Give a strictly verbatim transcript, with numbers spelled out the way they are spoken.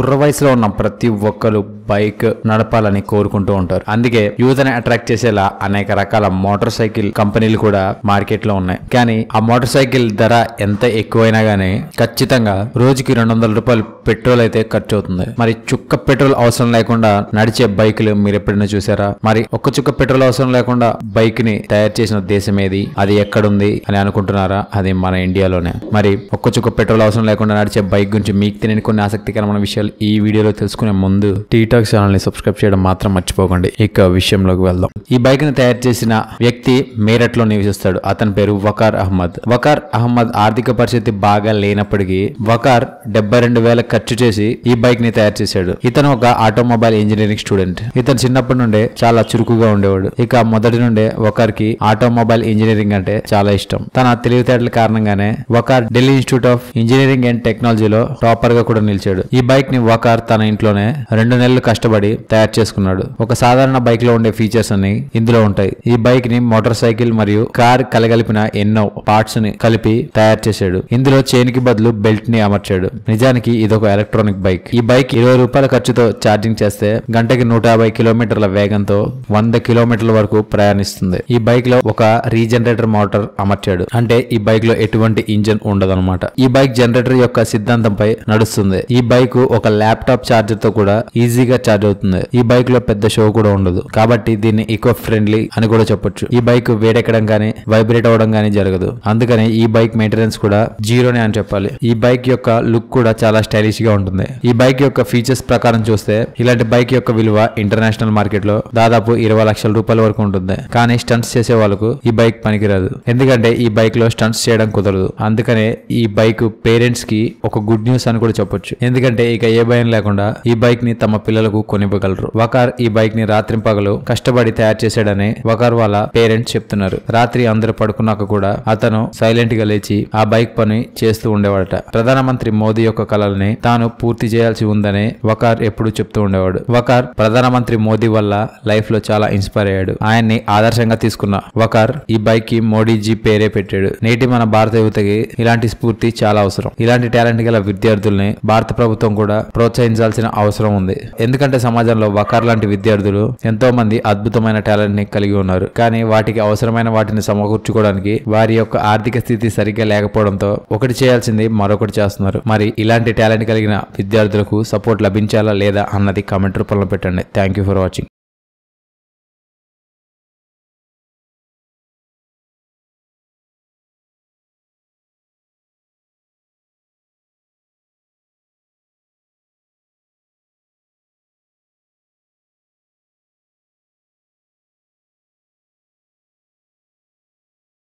కుర్ర వయసులో ఉన్న ప్రతి ఒక్కరు బైక్ నడపాలని కోరుకుంటూ ఉంటారు. అందుకే యూత్ ని అట్రాక్ట్ చేసేలా అనేక రకాల మోటార్ సైకిల్ కంపెనీలు కూడా మార్కెట్ లో ఉన్నాయి. కానీ ఆ మోటార్ సైకిల్ ధర ఎంత ఎక్కువైనా గానీ ఖచ్చితంగా రోజుకి రెండు వందల రూపాయలు పెట్రోల్ అయితే ఖర్చు అవుతుంది. మరి చుక్క పెట్రోల్ అవసరం లేకుండా నడిచే బైకులు మీరు ఎప్పుడైనా చూసారా? మరి ఒక్క చుక్క పెట్రోల్ అవసరం లేకుండా బైక్ ని తయారు చేసిన దేశం ఏది, అది ఎక్కడుంది అని అనుకుంటున్నారా? అది మన ఇండియాలోనే. మరి ఒక్క చుక్క పెట్రోల్ అవసరం లేకుండా నడిచే బైక్ గురించి మీకు తెలియని కొన్ని ఆసక్తికరమైన విషయాలు ఈ వీడియోలో తెలుసుకునే ముందు టీటాక్ ఛానల్ ని సబ్స్క్రైబ్ చేయడం మాత్రం మర్చిపోకండి. ఇక విషయంలోకి వెళ్దాం. ఈ బైక్ ని తయారు చేసిన వ్యక్తి మేరట్ లో నివసిస్తాడు. అతని పేరు వకార్ అహ్మద్. వకార్ అహ్మద్ ఆర్థిక పరిస్థితి బాగా లేనప్పటికీ వకార్ డెబ్బై రెండు వేల ఖర్చు చేసి ఈ బైక్ ని తయారు చేశాడు. ఇతను ఒక ఆటోమొబైల్ ఇంజనీరింగ్ స్టూడెంట్. ఇతను చిన్నప్పటి నుండే చాలా చురుకుగా ఉండేవాడు. ఇక మొదటి నుండే వకార్ కి ఆటోమొబైల్ ఇంజనీరింగ్ అంటే చాలా ఇష్టం. తన తెలివితేటల కారణంగానే Waqar Delhi institute of engineering and టెక్నాలజీలో టాపర్ గా కూడా నిలిచాడు. ఈ బైక్ ని వకార్ తన ఇంట్లోనే రెండు నెలలు కష్టపడి తయారు చేసుకున్నాడు. ఒక సాధారణ బైక్ లో ఉండే ఫీచర్స్ అన్ని ఇందులో ఉంటాయి. ఈ బైక్ ని మోటార్ సైకిల్ మరియు కార్ కలగలిపిన ఎన్నో పార్ట్స్ ని కలిపి తయారు చేశాడు. ఇందులో చైన్ కి బదులు బెల్ట్ ని అమర్చాడు. నిజానికి ఇదొక ఎలక్ట్రానిక్ బైక్. ఈ బైక్ ఇరవై రూపాయల ఖర్చుతో ఛార్జింగ్ చేస్తే గంటకి నూట యాభై కిలోమీటర్ల వేగంతో వంద కిలోమీటర్ల వరకు ప్రయాణిస్తుంది. ఈ బైక్ లో ఒక రీజనరేటర్ మోటార్ అమర్చాడు. అంటే ఈ బైక్ లో ఎటువంటి ఇంజన్ ఉండదన్నమాట. ఈ బైక్ జనరేటర్ యొక్క సిద్ధాంతంపై నడుస్తుంది. ఈ బైక్ ఒక ల్యాప్టాప్ ఛార్జర్ తో కూడా ఈజీగా ఛార్జ్ అవుతుంది. ఈ బైక్ లో పెద్ద షో కూడా ఉండదు. కాబట్టి దీన్ని ఈకో ఫ్రెండ్లీ అని కూడా చెప్పొచ్చు. ఈ బైక్ వేడెక్కడం గానీ వైబ్రేట్ అవడం గానీ జరగదు. అందుకని ఈ బైక్ మెయింటెనెన్స్ కూడా జీరోనే అని చెప్పాలి. ఈ బైక్ యొక్క లుక్ కూడా చాలా స్టైలిష్ గా ఉంటుంది. ఈ బైక్ యొక్క ఫీచర్స్ ప్రకారం చూస్తే ఇలాంటి బైక్ యొక్క విలువ ఇంటర్నేషనల్ మార్కెట్ లో దాదాపు ఇరవై లక్షల రూపాయల వరకు ఉంటుంది. కానీ స్టంట్స్ చేసే వాళ్ళకు ఈ బైక్ పనికిరాదు. ఎందుకంటే ఈ బైక్ లో స్టంట్స్ చేయడం కుదరదు. అందుకనే ఈ బైక్ పేరెంట్స్ కి ఒక గుడ్ న్యూస్ అని కూడా చెప్పొచ్చు. ఎందుకంటే ఇక ఏ భయం లేకుండా ఈ బైక్ ని తమ పిల్లలకు కొనివ్వగలరు. వకార్ ఈ బైక్ ని రాత్రింపగలు కష్టపడి తయారు చేశాడని వకార్ వాళ్ళ పేరెంట్స్ చెప్తున్నారు. రాత్రి అందరూ పడుకున్నాక కూడా అతను సైలెంట్ గా లేచి ఆ బైక్ పని చేస్తూ ఉండేవాడట. ప్రధానమంత్రి మోదీ యొక్క కలల్ని తాను పూర్తి చేయాల్సి ఉందని వకార్ ఎప్పుడు చెప్తూ ఉండేవాడు. వకార్ ప్రధానమంత్రి మోదీ వల్ల లైఫ్ లో చాలా ఇన్స్పైర్ అయ్యాడు. ఆయన్ని ఆదర్శంగా తీసుకున్న వకార్ ఈ బైక్ కి మోడీజీ పేరే పెట్టాడు. నేటి మన భారత యువతకి ఇలాంటి స్ఫూర్తి చాలా అవసరం. ఇలాంటి టాలెంట్ గల విద్యార్థుల్ని భారత ప్రభుత్వం కూడా ప్రోత్సహించాల్సిన అవసరం ఉంది. ఎందుకంటే సమాజంలో వకార్ లాంటి విద్యార్థులు ఎంతో మంది అద్భుతమైన టాలెంట్ ని కలిగి ఉన్నారు. కానీ వాటికి అవసరమైన వాటిని సమకూర్చుకోవడానికి వారి యొక్క ఆర్థిక స్థితి సరిగ్గా లేకపోవడంతో ఒకటి చేయాల్సింది మరొకటి చేస్తున్నారు. మరి ఇలాంటి టాలెంట్ కలిగిన విద్యార్థులకు సపోర్ట్ లభించాలా లేదా అన్నది కామెంట్ రూపంలో పెట్టండి. Thank you for watching.